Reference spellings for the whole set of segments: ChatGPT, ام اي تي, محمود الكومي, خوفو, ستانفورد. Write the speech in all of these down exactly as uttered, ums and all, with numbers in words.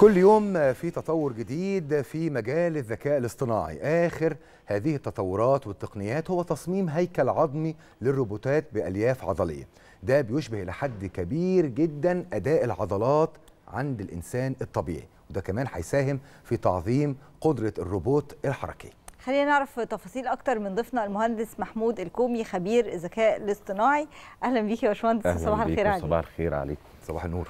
كل يوم في تطور جديد في مجال الذكاء الاصطناعي. آخر هذه التطورات والتقنيات هو تصميم هيكل عظمي للروبوتات بألياف عضلية. ده بيشبه لحد كبير جدا أداء العضلات عند الإنسان الطبيعي، وده كمان هيساهم في تعظيم قدرة الروبوت الحركي. خلينا نعرف تفاصيل أكتر من ضيفنا المهندس محمود الكومي، خبير الذكاء الاصطناعي. أهلا بيك يا باشمهندس. صباح الخير عليك. صباح الخير عليك. صباح النور.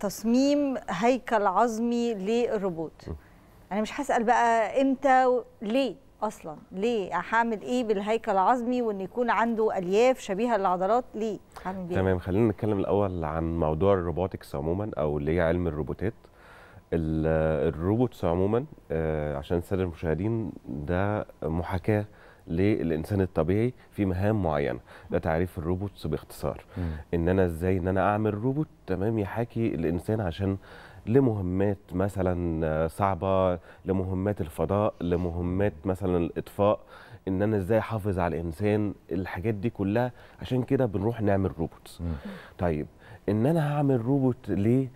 تصميم هيكل عظمي للروبوت. انا مش هسال بقى امتى و... ليه اصلا، ليه هعمل ايه بالهيكل العظمي وان يكون عنده الياف شبيهه للعضلات؟ ليه هعمل بيه؟ تمام، خلينا نتكلم الاول عن موضوع الروبوتكس عموما، او اللي هي علم الروبوتات. الروبوتس عموما عشان الساده المشاهدين، ده محاكاه للانسان الطبيعي في مهام معينه. ده تعريف الروبوتس باختصار، مم. ان انا ازاي ان انا اعمل روبوت تمام يحاكي الانسان عشان لمهمات مثلا صعبه، لمهمات الفضاء، لمهمات مثلا الاطفاء، ان انا ازاي احافظ على الانسان، الحاجات دي كلها. عشان كده بنروح نعمل روبوتس. مم. طيب ان انا هعمل روبوت ليه؟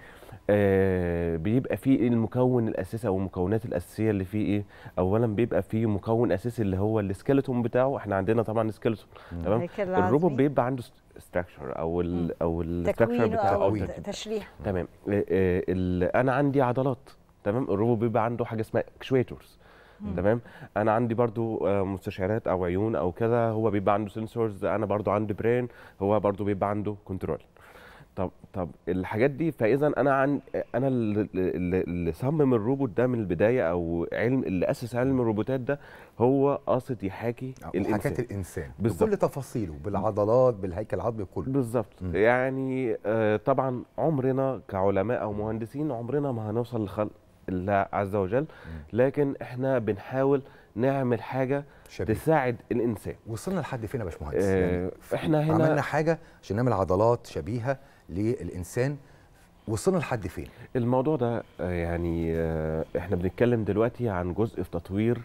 آه بيبقى فيه المكون الاساسي او المكونات الاساسيه اللي فيه ايه؟ اولا بيبقى فيه مكون اساسي اللي هو السكيلتون بتاعه. احنا عندنا طبعا سكيلتون، تمام. الروبوت بيبقى عنده ستراكشر او ال او الستراكشر بتاعه او تشريح، تمام. آه آه انا عندي عضلات، تمام. الروبوت بيبقى عنده حاجه اسمها اكشويتورز، تمام. انا عندي برضو مستشعرات او عيون او كذا، هو بيبقى عنده سنسورز. انا برضو عندي برين، هو برضو بيبقى عنده كنترول. طب طب الحاجات دي، فاذا انا عن انا اللي صمم الروبوت ده من البدايه، او علم اللي اسس علم الروبوتات ده، هو قاصد يحاكي الانسان، حكايه الانسان بكل تفاصيله، بالعضلات، بالهيكل العظمي، بكله بالظبط. يعني آه طبعا عمرنا كعلماء او مهندسين عمرنا ما هنوصل لخلق الله عز وجل، لكن احنا بنحاول نعمل حاجه شبيه تساعد الانسان. وصلنا لحد فين يا باشمهندس؟ آه يعني احنا هنا عملنا حاجه عشان نعمل عضلات شبيهه للإنسان، وصلنا لحد فين؟ الموضوع ده يعني احنا بنتكلم دلوقتي عن جزء في تطوير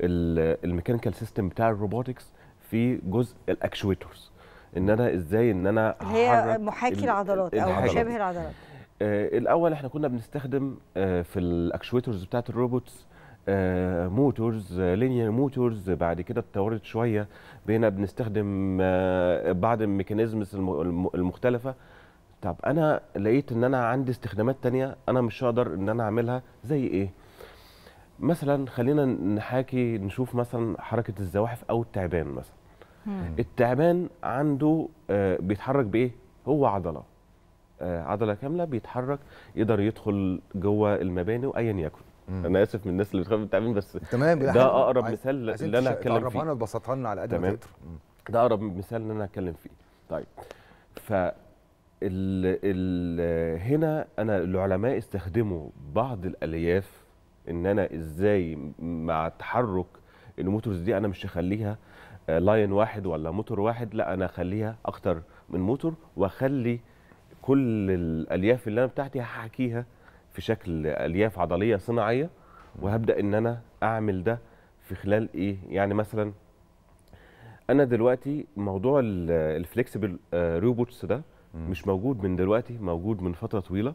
الميكانيكال سيستم بتاع الروبوتكس في جزء الاكشويتورز، ان انا ازاي ان انا هي محاكي العضلات او شبه العضلات. اه الاول احنا كنا بنستخدم اه في الاكشويتورز بتاعت الروبوتس آه، موتورز، لينير موتورز. بعد كده اتطورت شويه، بقينا بنستخدم آه بعض الميكانيزمز المختلفه. طب انا لقيت ان انا عندي استخدامات تانية انا مش هقدر ان انا اعملها، زي ايه مثلا؟ خلينا نحاكي نشوف مثلا حركه الزواحف او التعبان مثلا. مم. التعبان عنده آه بيتحرك بايه؟ هو عضله، آه عضله كامله، بيتحرك، يقدر يدخل جوه المباني وايا يكن. أنا آسف من الناس اللي بتخاف من التعبان، بس تمام، ده أقرب عايز مثال عايز اللي أنا هتكلم فيه. ببساطة لنا على قد ما تقدر. ده أقرب مثال اللي أنا هتكلم فيه. طيب، ف هنا أنا العلماء استخدموا بعض الألياف، إن أنا إزاي مع تحرك الموتورز دي أنا مش هخليها لاين واحد ولا موتور واحد، لا أنا أخليها أكتر من موتور، وأخلي كل الألياف اللي أنا بتاعتي هحكيها في شكل الياف عضليه صناعيه، وهبدا ان انا اعمل ده في خلال ايه؟ يعني مثلا انا دلوقتي موضوع الفليكسبل روبوتس ده مش موجود من دلوقتي، موجود من فتره طويله،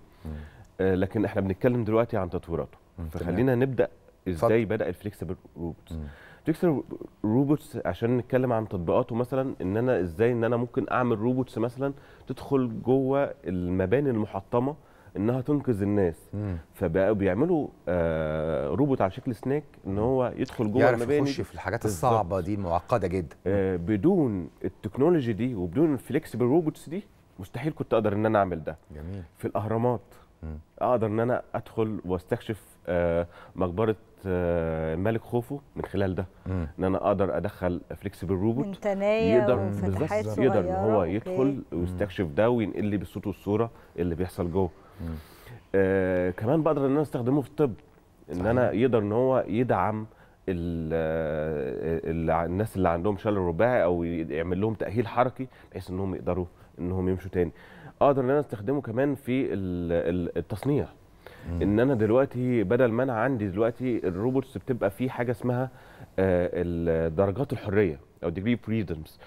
آه لكن احنا بنتكلم دلوقتي عن تطويراته. فخلينا نبدا ازاي بدا الفليكسبل روبوتس. الفليكسبل روبوتس عشان نتكلم عن تطبيقاته، مثلا ان انا ازاي ان انا ممكن اعمل روبوتس مثلا تدخل جوه المباني المحطمه انها تنقذ الناس. مم. فبقوا بيعملوا آه روبوت على شكل سنيك، ان هو يدخل جوه المباني، يعرف يخش في الحاجات الصعبه دي المعقده جدا. آه بدون التكنولوجي دي وبدون الفليكسبل روبوتس دي مستحيل كنت اقدر ان انا اعمل ده. جميل. في الاهرامات، مم. اقدر ان انا ادخل واستكشف آه مقبره آه الملك خوفو من خلال ده. مم. ان انا اقدر ادخل فليكسبل روبوت يقدر بالظبط يقدر ان هو يدخل ويستكشف ده وينقل لي بالصوت والصوره اللي بيحصل جوه. آه، كمان بقدر ان انا استخدمه في الطب، ان صحيح. انا يقدر ان هو يدعم ال ال الناس اللي عندهم شلل رباعي، او يعمل لهم تاهيل حركي بحيث انهم يقدروا انهم يمشوا تاني. اقدر ان انا استخدمه كمان في التصنيع، مم. ان انا دلوقتي بدل ما انا عندي دلوقتي الروبوتس بتبقى في حاجه اسمها آه درجات الحريه، او ديجري فريدمز.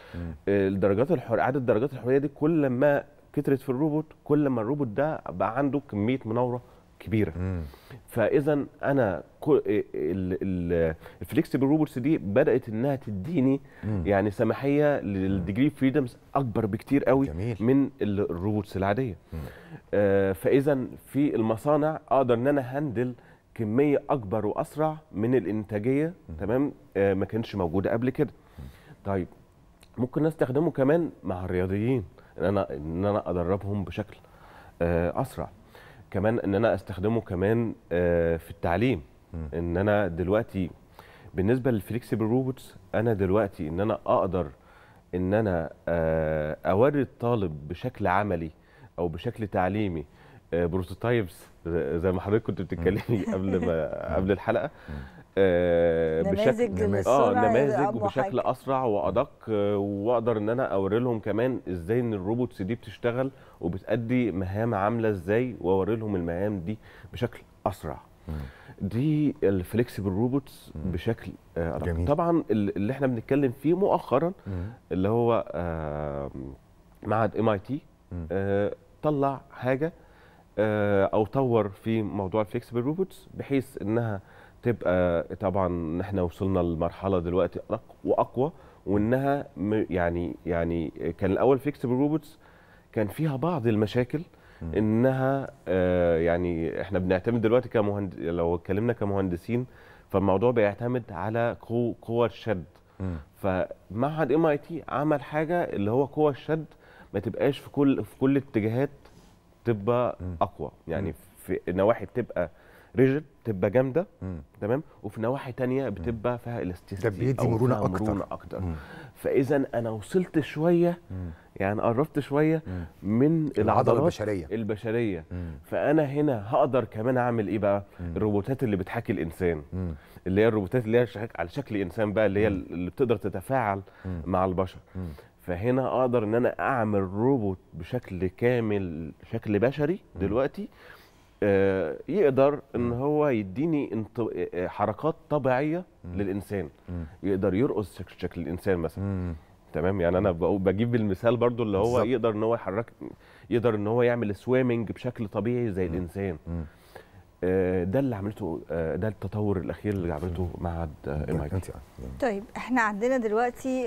الدرجات الحر عدد درجات الحريه دي كل ما كترت في الروبوت، كل ما الروبوت ده بقى عنده كميه مناوره كبيره. مم. فاذا انا الفليكسبل روبوتس دي بدات انها تديني مم. يعني سماحيه للديجري فريدمز اكبر بكتير قوي. جميل. من الروبوتس العاديه. آه فاذا في المصانع اقدر ان انا هندل كميه اكبر واسرع من الانتاجيه. مم. تمام. آه ما كانتش موجوده قبل كده. مم. طيب ممكن نستخدمه كمان مع الرياضيين، ان انا ان انا ادربهم بشكل آه اسرع. كمان ان انا استخدمه كمان في التعليم. ان انا دلوقتي بالنسبه للفليكسبل روبوتس انا دلوقتي ان انا اقدر ان انا اوري الطالب بشكل عملي او بشكل تعليمي بروتوتايبس زي ما حضرتك كنت بتتكلمي قبل ما قبل الحلقه، بشكل اه نماذج وبشكل اسرع وادق، واقدر ان انا اوري لهم كمان ازاي ان الروبوتس دي بتشتغل وبتأدي مهام عامله ازاي، واوري لهم المهام دي بشكل اسرع. مم. دي الفليكسبل روبوتس بشكل ادق. آه طبعا اللي احنا بنتكلم فيه مؤخرا مم. اللي هو آه معهد ام اي تي آه طلع حاجه آه او طور في موضوع الفليكسبل روبوتس، بحيث انها تبقى طبعا احنا وصلنا لمرحله دلوقتي واقوى، وانها يعني يعني كان الاول فليكسبل روبوتس كان فيها بعض المشاكل، انها آه يعني احنا بنعتمد دلوقتي كمهندس، لو اتكلمنا كمهندسين فالموضوع بيعتمد على قوى الشد. فمعهد ام اي تي عمل حاجه اللي هو قوى الشد ما تبقاش في كل في كل الاتجاهات، تبقى اقوى يعني في نواحي بتبقى ريجيد بتبقى جامده تمام، وفي نواحي تانية بتبقى فيها الاستيستيك، ده بيدي مرونه اكتر, أكتر. فاذا انا وصلت شويه مم. يعني قربت شويه مم. من العضلات البشريه البشريه مم. فانا هنا هقدر كمان اعمل ايه بقى؟ مم. الروبوتات اللي بتحاكي الانسان، مم. اللي هي الروبوتات اللي هي على شكل انسان بقى، اللي هي اللي بتقدر تتفاعل مم. مع البشر. مم. فهنا اقدر ان انا اعمل روبوت بشكل كامل شكل بشري مم. دلوقتي آه يقدر ان هو يديني انط... حركات طبيعيه مم. للانسان، مم. يقدر يرقص شكل, شكل الانسان مثلا. مم. تمام. يعني انا بجيب المثال برضو اللي هو بالزبط. يقدر ان هو يحرك، يقدر ان هو يعمل سويمنج بشكل طبيعي زي مم. الانسان. مم. آه ده اللي عملته، آه ده التطور الاخير اللي عملته معهد ام اي تي. طيب احنا عندنا دلوقتي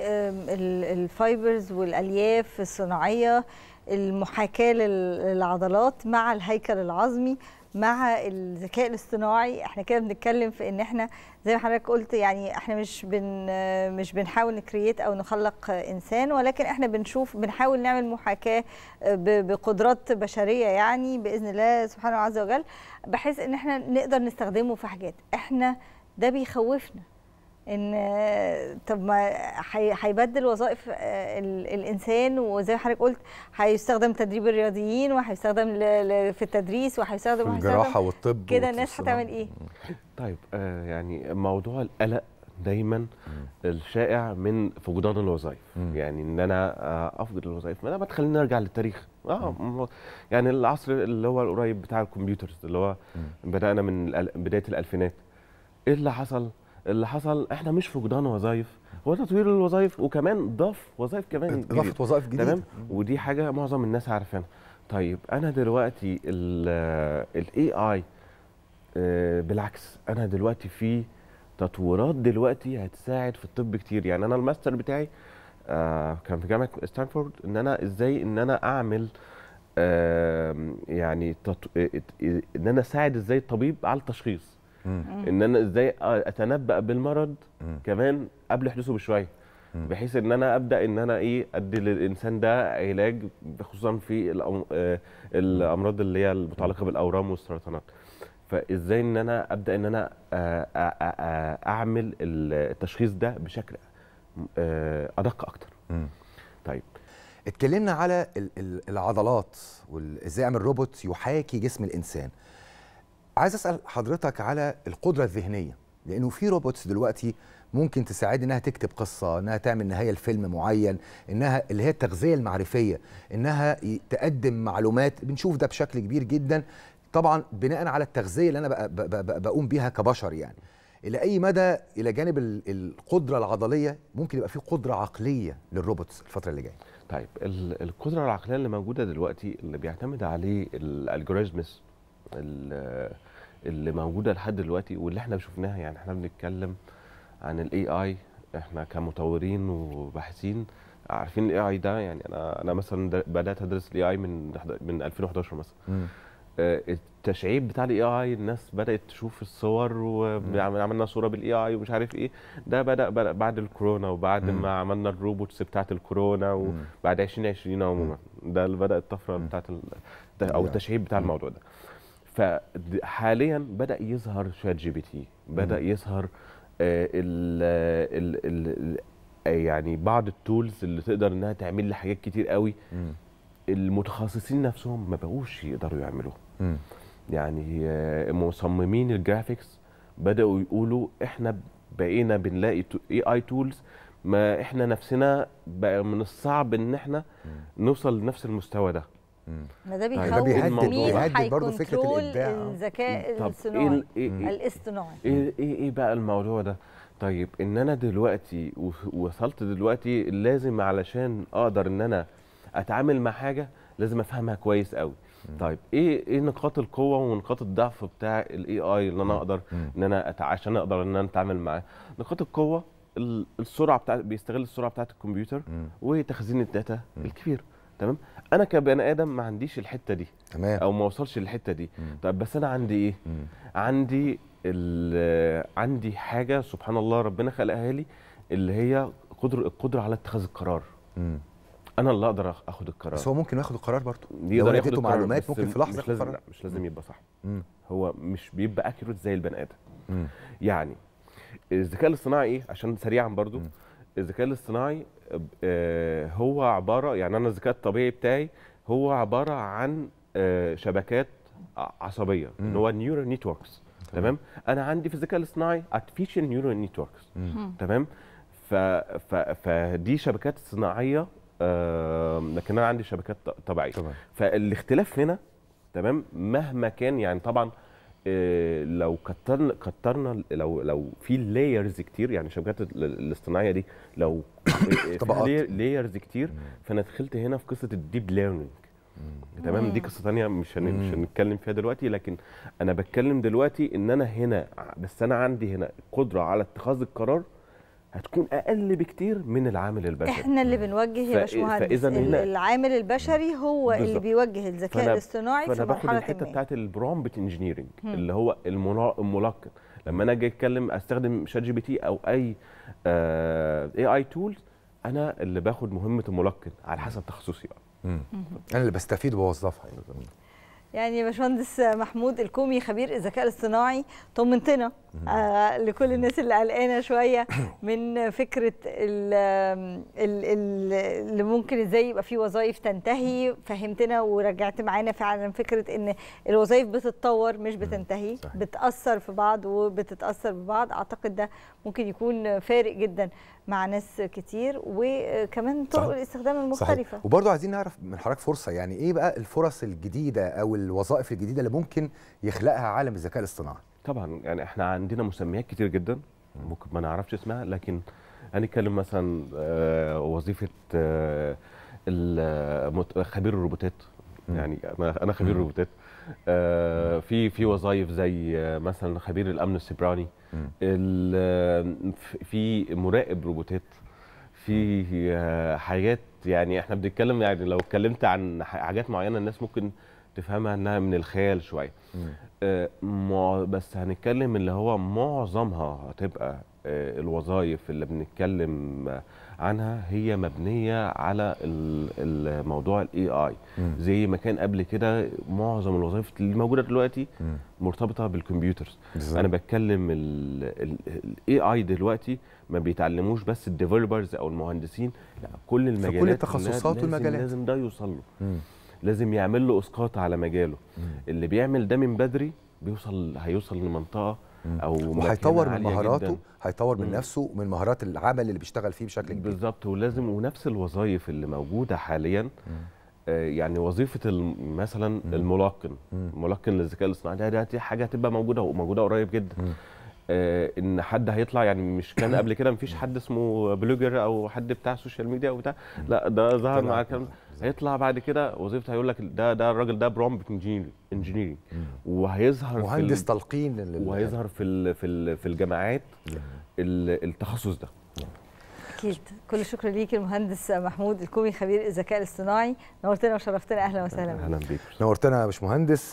الفايبرز والالياف الصناعيه المحاكاه للعضلات مع الهيكل العظمي مع الذكاء الاصطناعي، احنا كده بنتكلم في ان احنا زي ما حضرتك قلت يعني احنا مش بن مش بنحاول نكرييت او نخلق انسان، ولكن احنا بنشوف بنحاول نعمل محاكاه بقدرات بشريه يعني باذن الله سبحانه عز وجل، بحيث ان احنا نقدر نستخدمه في حاجات. احنا ده بيخوفنا ان طب ما هيبدل وظائف الانسان، وزي ما حضرتك قلت هيستخدم تدريب الرياضيين وهيستخدم في التدريس وهيستخدم في الجراحه والطب كده، الناس هتعمل ايه؟ طيب آه يعني موضوع القلق دايما م. الشائع من فقدان الوظائف، م. يعني ان انا آه افقد الوظائف، ما ده بتخليني ارجع للتاريخ. اه يعني العصر اللي هو القريب بتاع الكمبيوترز اللي هو م. بدانا من بدايه الالفينات، ايه اللي حصل؟ اللي حصل احنا مش فقدان وظائف، هو تطوير الوظائف، وكمان ضاف وظائف كمان ضافت وظائف جديده. تمام. ودي حاجه معظم الناس عارفينها. طيب انا دلوقتي الاي اي آه بالعكس انا دلوقتي في تطورات دلوقتي هتساعد في الطب كتير. يعني انا الماستر بتاعي آه كان في جامعه ستانفورد، ان انا ازاي ان انا اعمل آه يعني تط... ان انا اساعد ازاي الطبيب على التشخيص، ان انا ازاي اتنبأ بالمرض كمان قبل حدوثه بشويه، بحيث ان انا ابدا ان انا ايه ادي للانسان ده علاج، خصوصا في الامراض اللي هي المتعلقه بالاورام والسرطانات. فازاي ان انا ابدا ان انا اعمل التشخيص ده بشكل ادق اكتر. طيب اتكلمنا على العضلات وازاي اعمل روبوت يحاكي جسم الانسان. عايز اسال حضرتك على القدره الذهنيه، لانه في روبوتس دلوقتي ممكن تساعد انها تكتب قصه، انها تعمل نهايه لفيلم معين، انها اللي هي التغذيه المعرفيه، انها تقدم معلومات. بنشوف ده بشكل كبير جدا طبعا بناء على التغذيه اللي انا بقى بقى بقى بقوم بيها كبشر. يعني الى اي مدى الى جانب القدره العضليه ممكن يبقى في قدره عقليه للروبوتس الفتره اللي جايه؟ طيب القدره العقليه اللي موجوده دلوقتي اللي بيعتمد عليه الالجوريزمز اللي موجوده لحد دلوقتي واللي احنا شفناها. يعني احنا بنتكلم عن الاي اي، احنا كمطورين وباحثين عارفين الاي اي ده. يعني انا انا مثلا بدات ادرس الاي اي من من ألفين وحداشر مثلا. م. التشعيب بتاع الاي اي، الناس بدات تشوف الصور وعملنا صوره بالاي اي ومش عارف ايه. ده بدا بعد الكورونا وبعد م. ما عملنا الروبوتس بتاعه الكورونا وبعد ألفين وعشرين عموما. ده اللي بدا الطفره بتاعه او التشعيب بتاع الموضوع ده. فحاليا بدا يظهر شات جي بي تي، بدا يظهر ال ال يعني بعض التولز اللي تقدر انها تعمل لي حاجات كتير قوي المتخصصين نفسهم ما بقوش يقدروا يعملوها. يعني مصممين الجرافيكس بداوا يقولوا احنا بقينا بنلاقي اي اي تولز ما احنا نفسنا بقى من الصعب ان احنا مم. نوصل لنفس المستوى ده. ما ده بيخوف. مين هيكنترول الذكاء الصناعي الاصطناعي؟ ايه ايه بقى الموضوع ده؟ طيب ان انا دلوقتي وصلت دلوقتي لازم علشان اقدر ان انا اتعامل مع حاجه لازم افهمها كويس قوي. طيب ايه ايه نقاط القوه ونقاط الضعف بتاع الاي اي اللي انا اقدر ان انا عشان اقدر ان انا اتعامل معاه؟ نقاط القوه السرعه بتاع، بيستغل السرعه بتاعه الكمبيوتر وتخزين الداتا الكبير. تمام، انا كبني ادم ما عنديش الحته دي. تمام، او ما وصلش للحته دي. طيب بس انا عندي ايه؟ عندي عندي حاجه سبحان الله ربنا خلقها لي، اللي هي قدر القدره على اتخاذ القرار. انا اللي اقدر اخد القرار. بس هو ممكن ياخد القرار برضه، يقدر ياخد القرار. معلومات ممكن في لحظه. مش لازم، لا مش لازم يبقى صح. مم. هو مش بيبقى اكيوريت زي البني ادم. مم. يعني الذكاء الاصطناعي ايه، عشان سريعا برضه، الذكاء الاصطناعي آه هو عباره، يعني انا الذكاء الطبيعي بتاعي هو عباره عن آه شبكات عصبيه اللي هو نيورال نيتوركس. تمام، انا عندي في الذكاء الاصطناعي ارتفيشال نيورال نيتوركس. تمام، ف فدي شبكات صناعيه، آه لكن انا عندي شبكات طبيعيه. طبعا. فالاختلاف هنا تمام مهما كان، يعني طبعا آه لو كترنا كترنا لو لو في لايرز كتير، يعني الشبكات الاصطناعيه دي لو طبقات لايرز كتير، فانا دخلت هنا في قصه الديب ليرنينج. تمام، دي قصه ثانيه مش مش هنتكلم فيها دلوقتي، لكن انا بتكلم دلوقتي ان انا هنا بس انا عندي هنا قدره على اتخاذ القرار هتكون اقل بكتير من العامل البشري. احنا اللي بنوجه يا باشمهندس، العامل البشري هو بالزبط. اللي بيوجه الذكاء الاصطناعي في مرحله ما. فانا باخد الحته بتاعت البرومبت انجينيرنج اللي هو الملقن. لما انا اجي اتكلم استخدم شات جي بي تي او اي آه اي اي تولز، انا اللي باخد مهمه الملقن على حسب تخصصي بقى. انا اللي بستفيد وبوظفها. يعني يعني باشمهندس محمود الكومي خبير الذكاء الاصطناعي، طمنتنا آه لكل الناس اللي قلقانه شويه من فكره ال ال ال اللي ممكن ازاي يبقى في وظائف تنتهي. فهمتنا ورجعت معانا فعلا فكره ان الوظائف بتتطور مش بتنتهي، بتاثر في بعض وبتتاثر ببعض. اعتقد ده ممكن يكون فارق جدا مع ناس كتير، وكمان طرق الاستخدام المختلفه. صحيح. وبرضه عايزين نعرف من حضرتك فرصه، يعني ايه بقى الفرص الجديده او الوظائف الجديده اللي ممكن يخلقها عالم الذكاء الاصطناعي؟ طبعا يعني احنا عندنا مسميات كتير جدا ممكن ما نعرفش اسمها، لكن هنتكلم مثلا وظيفه خبير الروبوتات. يعني انا خبير الروبوتات. في في وظائف زي مثلا خبير الامن السيبراني، في مراقب روبوتات، في حاجات. يعني احنا بنتكلم، يعني لو اتكلمت عن حاجات معينه الناس ممكن تفهمها انها من الخيال شويه، آه بس هنتكلم اللي هو معظمها هتبقى آه الوظائف اللي بنتكلم عنها هي مبنيه على الموضوع الاي اي. زي ما كان قبل كده معظم الوظائف اللي موجوده دلوقتي مم. مرتبطه بالكمبيوترز. انا بتكلم الاي اي دلوقتي ما بيتعلموش بس الديفلوبرز او المهندسين، لا كل المجالات، كل التخصصات والمجالات لازم ده يوصل له. مم. لازم يعمل له اسقاط على مجاله. مم. اللي بيعمل ده من بدري بيوصل، هيوصل لمنطقه مم. او وهيطور من مهاراته، هيطور من مم. نفسه ومن مهارات العمل اللي بيشتغل فيه بشكل كبير. بالظبط، ولازم ونفس الوظائف اللي موجوده حاليا، آه يعني وظيفه مثلا الملقن، الملقن للذكاء الاصطناعي ده، دي حاجه هتبقى موجوده وموجوده قريب جدا. مم. آه ان حد هيطلع، يعني مش كان قبل كده مفيش حد اسمه بلوجر او حد بتاع سوشيال ميديا او بتاع، لا ده ظهر مع الكلام هيطلع بعد كده وظيفته هيقول لك ده ده الراجل ده برومبت انجينيرنج، وهيظهر مهندس تلقين لل... وهيظهر في ال... في ال... في الجامعات التخصص ده. اكيد. كل شكر ليك المهندس محمود الكومي خبير الذكاء الاصطناعي، نورتنا وشرفتنا. اهلا وسهلا. اهلا بيك. نورتنا يا باشمهندس.